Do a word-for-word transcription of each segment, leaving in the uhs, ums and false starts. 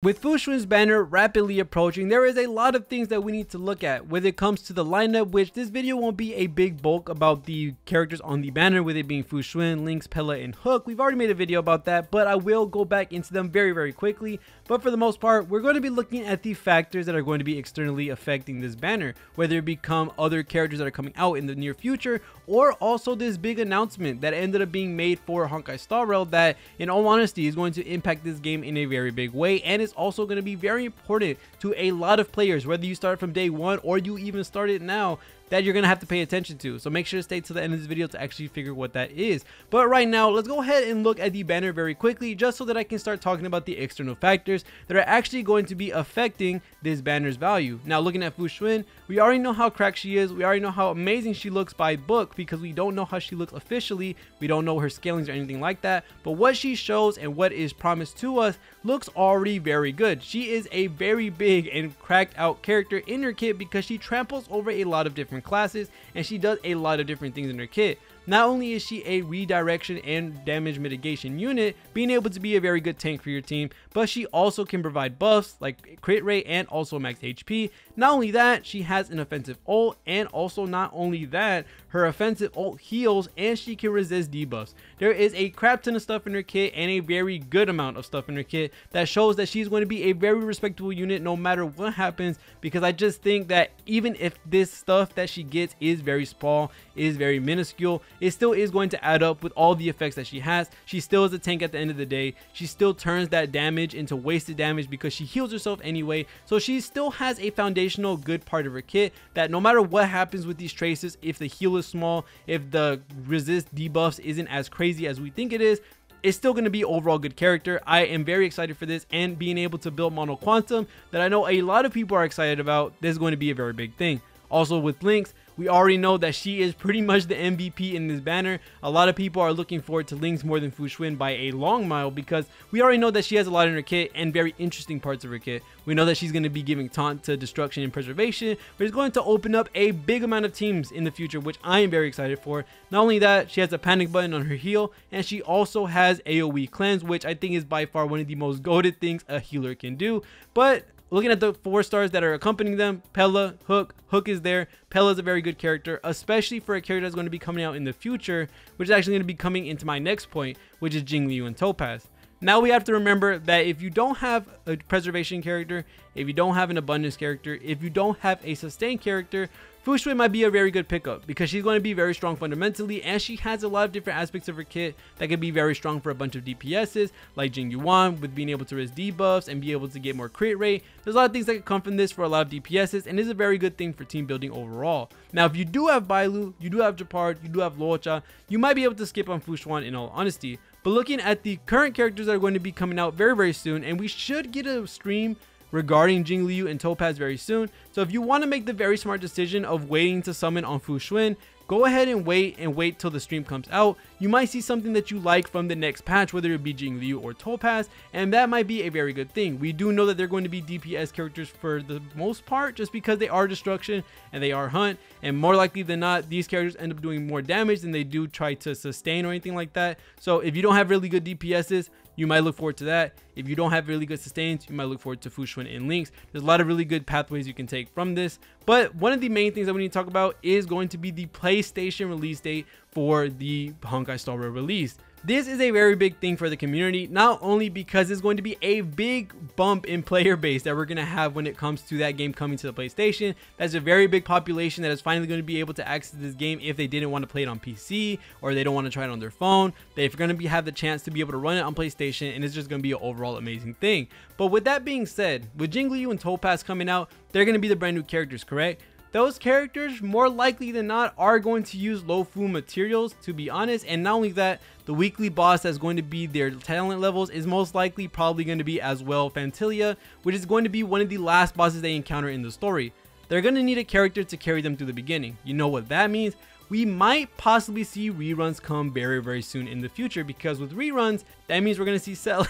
With Fu Xuan's banner rapidly approaching, there is a lot of things that we need to look at when it comes to the lineup, which this video won't be a big bulk about the characters on the banner, with it being Fu Xuan, Lynx, Pela, and Hook. We've already made a video about that, but I will go back into them very, very quickly. But for the most part, we're going to be looking at the factors that are going to be externally affecting this banner, whether it become other characters that are coming out in the near future, or also this big announcement that ended up being made for Honkai Star Rail that, in all honesty, is going to impact this game in a very big way, and it's It's also going to be very important to a lot of players, whether you start from day one or you even start it now, that you're going to have to pay attention to. So make sure to stay to the end of this video to actually figure what that is. But right now, let's go ahead and look at the banner very quickly, just so that I can start talking about the external factors that are actually going to be affecting this banner's value. Now, looking at Fu Xuan, we already know how cracked she is. We already know how amazing she looks by book, because we don't know how she looks officially. We don't know her scalings or anything like that. But what she shows and what is promised to us looks already very good. She is a very big and cracked out character in her kit, because she tramples over a lot of different classes and she does a lot of different things in her kit. Not only is she a redirection and damage mitigation unit, being able to be a very good tank for your team, but she also can provide buffs like crit rate and also max H P. Not only that, she has an offensive ult, and also not only that, her offensive ult heals and she can resist debuffs. There is a crap ton of stuff in her kit, and a very good amount of stuff in her kit that shows that she's going to be a very respectable unit no matter what happens, because I just think that even if this stuff that she gets is very small, is very minuscule, it still is going to add up with all the effects that she has. She still is a tank at the end of the day. She still turns that damage into wasted damage because she heals herself anyway. So she still has a foundational good part of her kit that no matter what happens with these traces, if the heal is small, if the resist debuffs isn't as crazy as we think it is, it's still going to be overall good character. I am very excited for this, and being able to build Mono Quantum that I know a lot of people are excited about, this is going to be a very big thing. Also with Lynx, we already know that she is pretty much the M V P in this banner. A lot of people are looking forward to Lynx more than Fu Xuan by a long mile, because we already know that she has a lot in her kit and very interesting parts of her kit. We know that she's going to be giving taunt to destruction and preservation, which is going to open up a big amount of teams in the future, which I am very excited for. Not only that, she has a panic button on her heel, and she also has AoE cleanse, which I think is by far one of the most goated things a healer can do. But looking at the four stars that are accompanying them, Pela, Hook, Hook is there. Pela is a very good character, especially for a character that's going to be coming out in the future, which is actually going to be coming into my next point, which is Jing Liu and Topaz. Now we have to remember that if you don't have a preservation character, if you don't have an abundance character, if you don't have a sustain character, Fu Xuan might be a very good pickup, because she's going to be very strong fundamentally, and she has a lot of different aspects of her kit that can be very strong for a bunch of D P Ses like Jing Yuan, with being able to resist debuffs and be able to get more crit rate. There's a lot of things that can come from this for a lot of D P Ses, and is a very good thing for team building overall. Now if you do have Bailu, you do have Gepard, you do have Luocha, you might be able to skip on Fu Xuan in all honesty. But looking at the current characters that are going to be coming out very very soon, and we should get a stream regarding Jing Liu and Topaz very soon. So if you want to make the very smart decision of waiting to summon on Fu Xuan, go ahead and wait and wait till the stream comes out. You might see something that you like from the next patch, whether it be Jing Liu or Topaz, and that might be a very good thing. We do know that they're going to be D P S characters for the most part, just because they are destruction and they are hunt, and more likely than not, these characters end up doing more damage than they do try to sustain or anything like that. So if you don't have really good D P Ses, you might look forward to that. If you don't have really good sustains, you might look forward to Fu Xuan and Lynx. There's a lot of really good pathways you can take from this. But one of the main things that we need to talk about is going to be the PlayStation release date for the Honkai Star Rail release. This is a very big thing for the community, not only because it's going to be a big bump in player base that we're going to have when it comes to that game coming to the PlayStation. That's a very big population that is finally going to be able to access this game if they didn't want to play it on P C, or they don't want to try it on their phone. They're going to be have the chance to be able to run it on PlayStation, and it's just going to be an overall amazing thing. But with that being said, with Jing Liu and Topaz coming out, they're going to be the brand new characters, correct? Those characters, more likely than not, are going to use low-fu materials, to be honest. And not only that, the weekly boss that's going to be their talent levels is most likely probably going to be as well Fantilia, which is going to be one of the last bosses they encounter in the story. They're going to need a character to carry them through the beginning. You know what that means? We might possibly see reruns come very, very soon in the future, because with reruns, that means we're going to see Seele,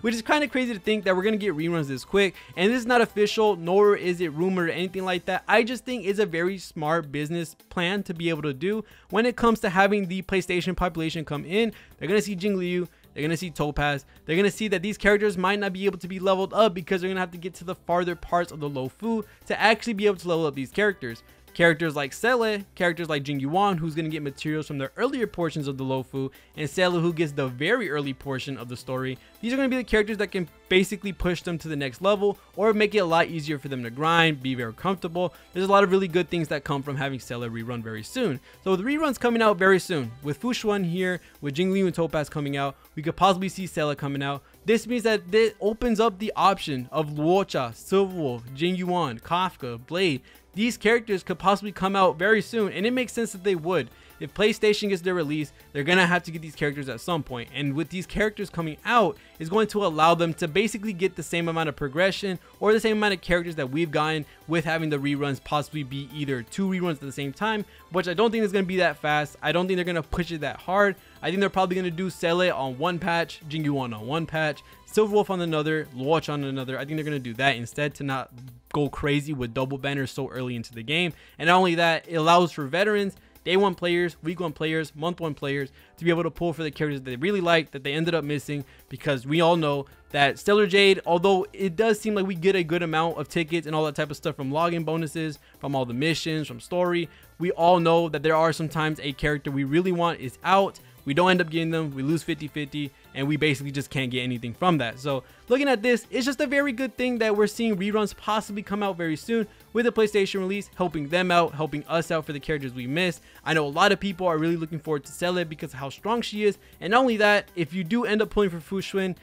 which is kind of crazy to think that we're going to get reruns this quick. And this is not official, nor is it rumored or anything like that. I just think it's a very smart business plan to be able to do when it comes to having the PlayStation population come in. They're going to see Jing Liu, They're going to see Topaz. They're going to see that these characters might not be able to be leveled up because they're going to have to get to the farther parts of the Lo Fu to actually be able to level up these characters. Characters like Seele, characters like Jing Yuan, who's going to get materials from the earlier portions of the Lo Fu, and Seele, who gets the very early portion of the story. These are going to be the characters that can basically push them to the next level or make it a lot easier for them to grind, be very comfortable. There's a lot of really good things that come from having Seele rerun very soon. So with reruns coming out very soon, with Fu Xuan here, with Jing Liu and Topaz coming out, we could possibly see Seele coming out. This means that this opens up the option of Luocha, Silver Wolf, Jing Yuan, Kafka, Blade. These characters could possibly come out very soon, and it makes sense that they would. If PlayStation gets their release, they're going to have to get these characters at some point, and with these characters coming out, it's going to allow them to basically get the same amount of progression or the same amount of characters that we've gotten with having the reruns possibly be either two reruns at the same time, which I don't think is going to be that fast. I don't think they're going to push it that hard. I think they're probably going to do Seele on one patch, Jing Yuan on one patch, Silver Wolf on another, Luocha on another. I think they're going to do that instead to not go crazy with double banners so early into the game. And not only that, it allows for veterans, day one players, week one players, month one players to be able to pull for the characters that they really like that they ended up missing, because we all know that Stellar Jade, although it does seem like we get a good amount of tickets and all that type of stuff from login bonuses, from all the missions, from story, we all know that there are sometimes a character we really want is out. We don't end up getting them, we lose fifty fifty, and we basically just can't get anything from that. So looking at this, it's just a very good thing that we're seeing reruns possibly come out very soon with the PlayStation release, helping them out, helping us out for the characters we missed. I know a lot of people are really looking forward to Seele because of how strong she is. And not only that, if you do end up pulling for Fu Xuan,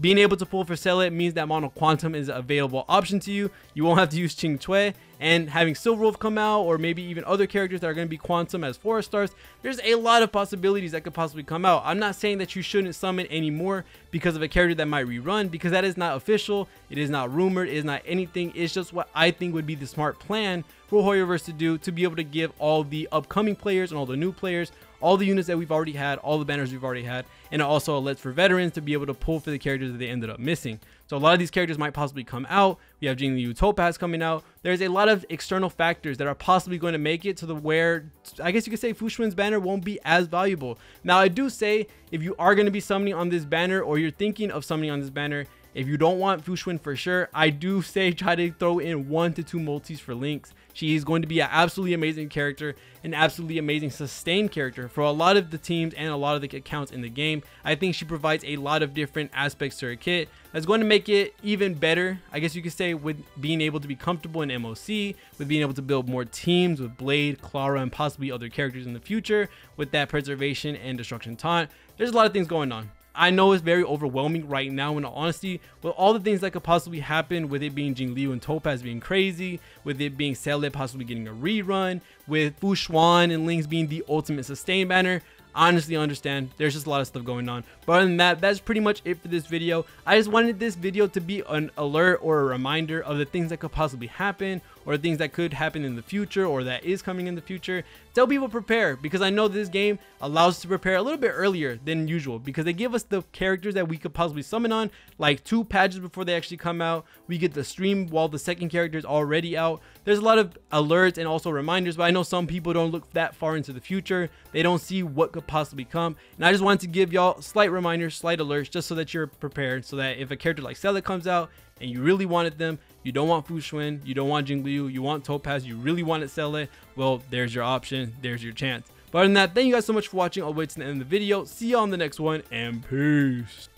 being able to pull for Seele means that Mono Quantum is an available option to you. You won't have to use Ching Chue, and having Silver Wolf come out, or maybe even other characters that are going to be Quantum as four stars, there's a lot of possibilities that could possibly come out. I'm not saying that you shouldn't summon anymore because of a character that might rerun, because that is not official, it is not rumored, it is not anything. It's just what I think would be the smart plan for Hoyoverse to do, to be able to give all the upcoming players and all the new players all the units that we've already had, all the banners we've already had, and it also lets for veterans to be able to pull for the characters that they ended up missing. So a lot of these characters might possibly come out. We have Jing Liu, Topaz coming out. There's a lot of external factors that are possibly going to make it to the where, I guess you could say, Fu Xuan's banner won't be as valuable. Now, I do say, if you are going to be summoning on this banner, or you're thinking of summoning on this banner, if you don't want Fu Xuan for sure, I do say try to throw in one to two multis for Lynx. She is going to be an absolutely amazing character, an absolutely amazing sustained character for a lot of the teams and a lot of the accounts in the game. I think she provides a lot of different aspects to her kit that's going to make it even better, I guess you could say, with being able to be comfortable in M O C, with being able to build more teams with Blade, Clara, and possibly other characters in the future, with that preservation and destruction taunt. There's a lot of things going on. I know it's very overwhelming right now, in all honesty, with all the things that could possibly happen, with it being Jing Liu and Topaz being crazy, with it being Seele possibly getting a rerun, with Fu Xuan and Lynx being the ultimate sustain banner. Honestly, understand there's just a lot of stuff going on. But other than that, that's pretty much it for this video. I just wanted this video to be an alert or a reminder of the things that could possibly happen, or things that could happen in the future, or that is coming in the future. Tell people prepare, because I know this game allows us to prepare a little bit earlier than usual, because they give us the characters that we could possibly summon on like two patches before they actually come out. We get the stream while the second character is already out. There's a lot of alerts and also reminders, but I know some people don't look that far into the future. They don't see what could possibly come, and I just wanted to give y'all slight reminders, slight alerts, just so that you're prepared, so that if a character like Seele comes out and you really wanted them, you don't want Fu Xuan, you don't want Jing Liu, you want Topaz, you really wanted Seele, well, there's your option, there's your chance. But other than that, thank you guys so much for watching all the way to the end of the video. See you on the next one, and peace.